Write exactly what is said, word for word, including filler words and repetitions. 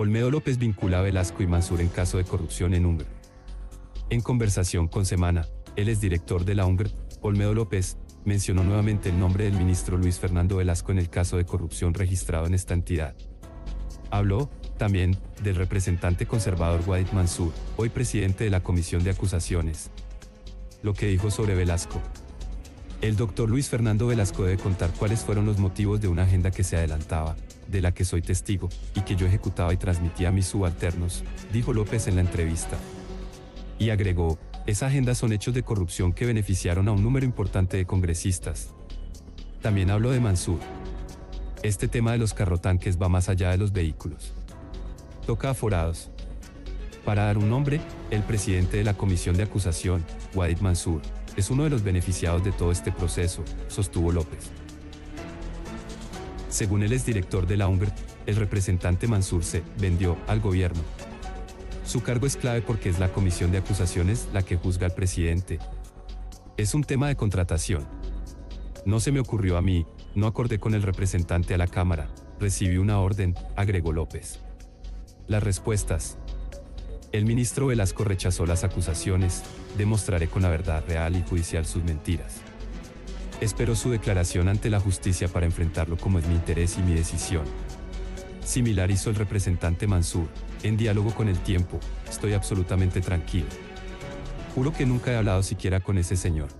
Olmedo López vincula a Velasco y Manzur en caso de corrupción en U N G R D. En conversación con Semana, el exdirector de la U N G R D, Olmedo López, mencionó nuevamente el nombre del ministro Luis Fernando Velasco en el caso de corrupción registrado en esta entidad. Habló también del representante conservador Wadith Manzur, hoy presidente de la Comisión de Acusaciones. Lo que dijo sobre Velasco. El doctor Luis Fernando Velasco debe contar cuáles fueron los motivos de una agenda que se adelantaba, de la que soy testigo, y que yo ejecutaba y transmitía a mis subalternos, dijo López en la entrevista. Y agregó, esa agenda son hechos de corrupción que beneficiaron a un número importante de congresistas. También habló de Manzur. Este tema de los carrotanques va más allá de los vehículos. Toca aforados. Para dar un nombre, el presidente de la Comisión de Acusación, Wadith Manzur, es uno de los beneficiados de todo este proceso, sostuvo López. Según el exdirector de la U N G R D, el representante Manzur se vendió al gobierno. Su cargo es clave porque es la Comisión de Acusaciones la que juzga al presidente. Es un tema de contratación. No se me ocurrió a mí, no acordé con el representante a la Cámara, recibí una orden, agregó López. Las respuestas. El ministro Velasco rechazó las acusaciones, demostraré con la verdad real y judicial sus mentiras. Espero su declaración ante la justicia para enfrentarlo como es mi interés y mi decisión. Similar hizo el representante Manzur, en diálogo con El Tiempo, estoy absolutamente tranquilo. Juro que nunca he hablado siquiera con ese señor.